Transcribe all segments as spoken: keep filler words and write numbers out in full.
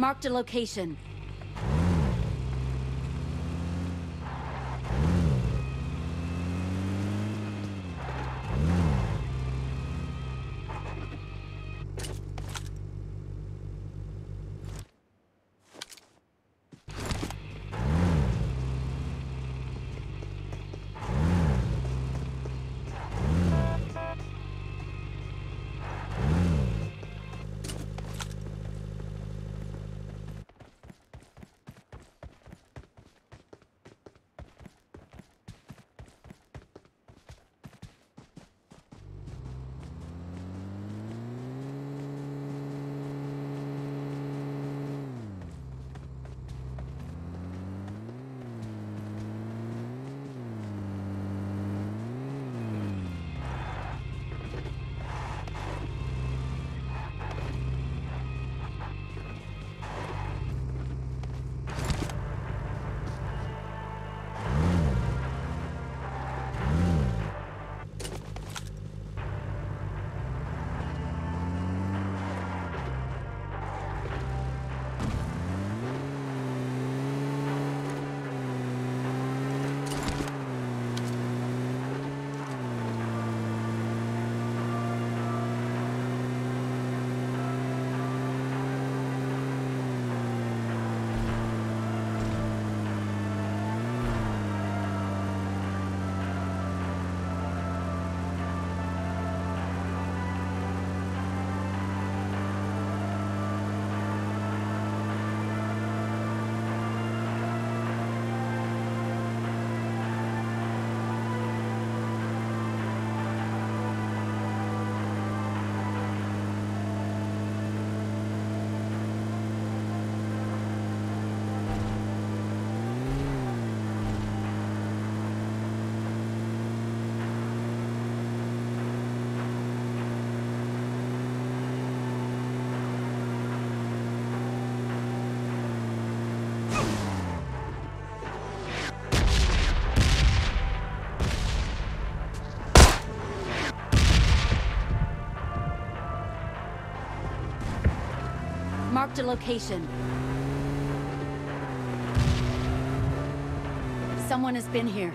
Marked a location. Marked a location. Someone has been here.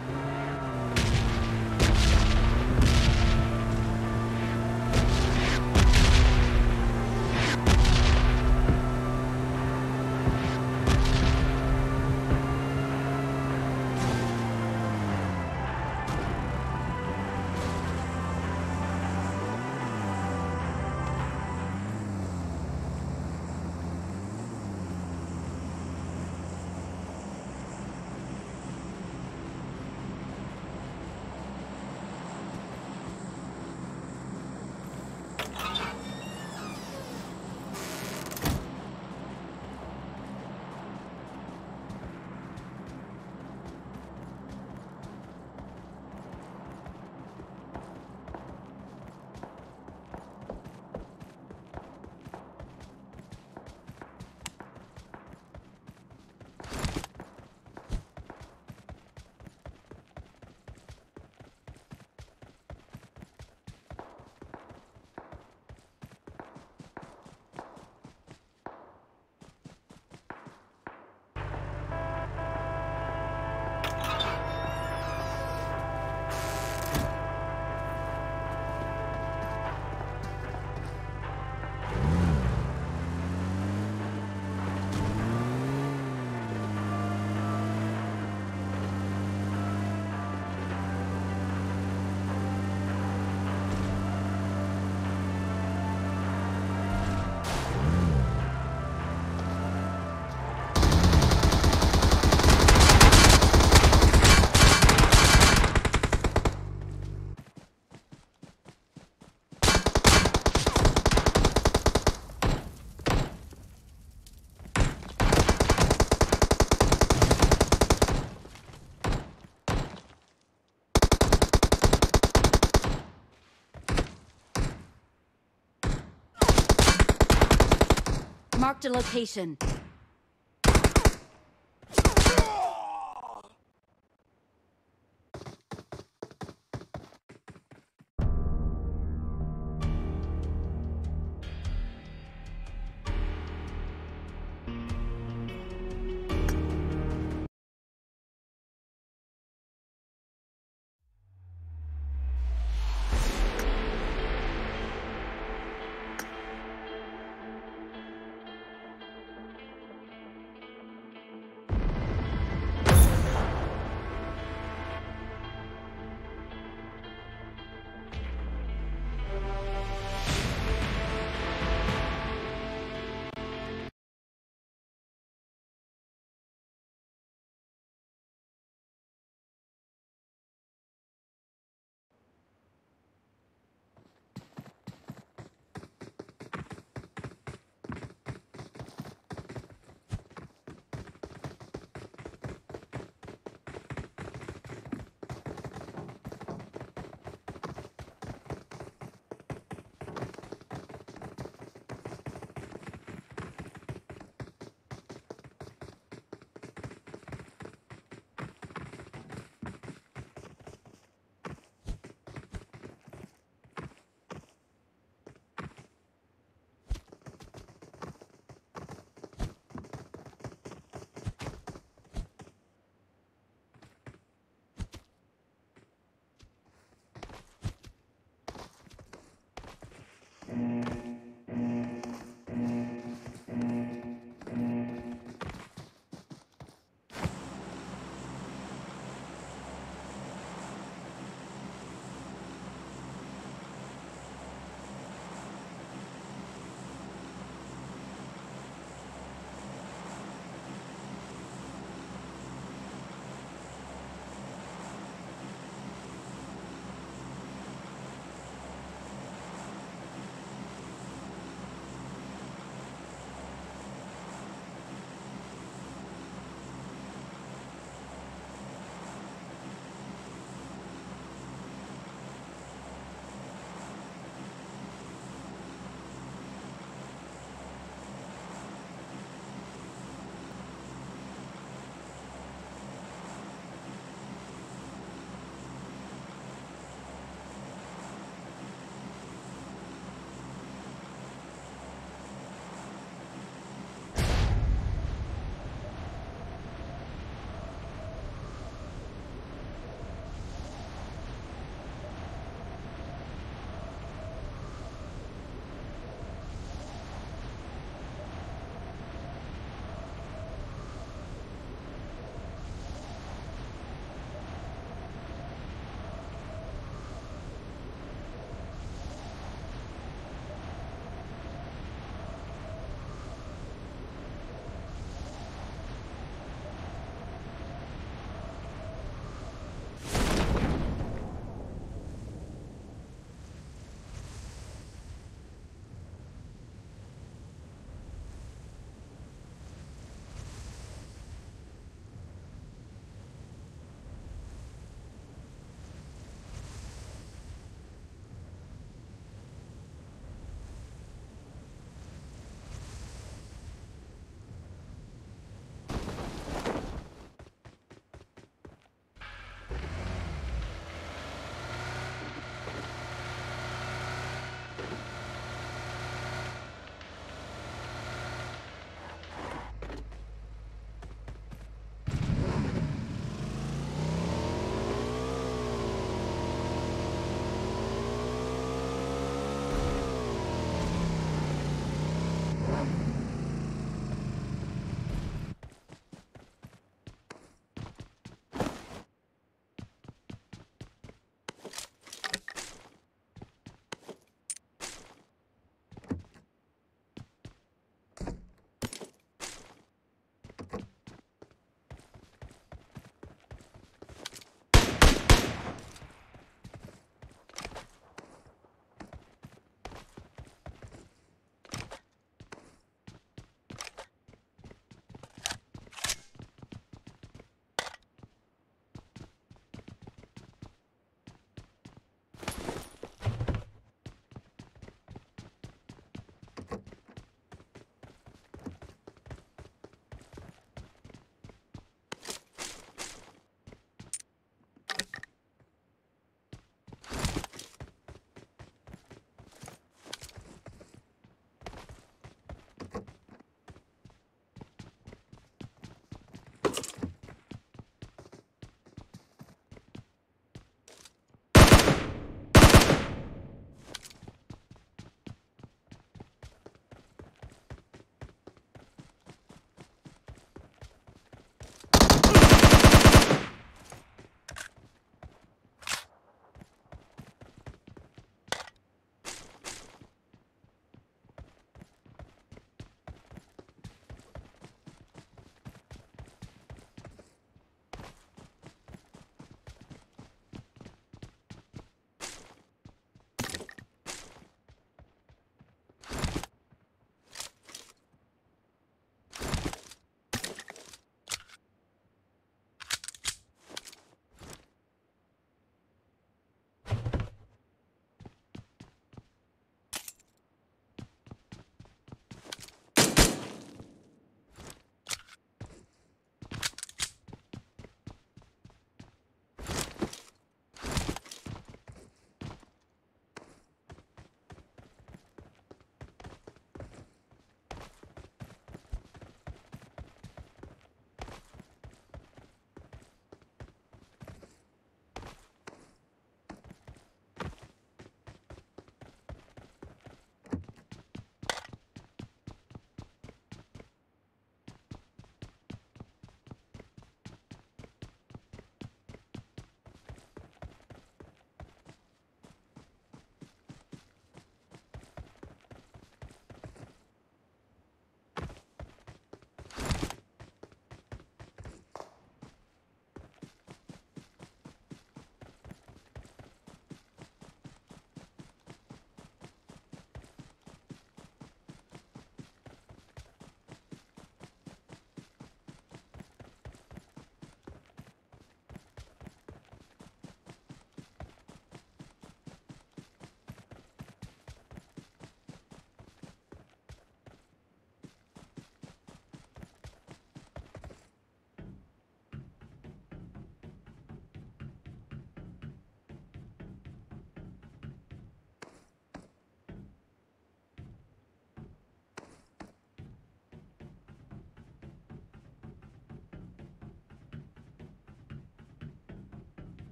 Marked a location.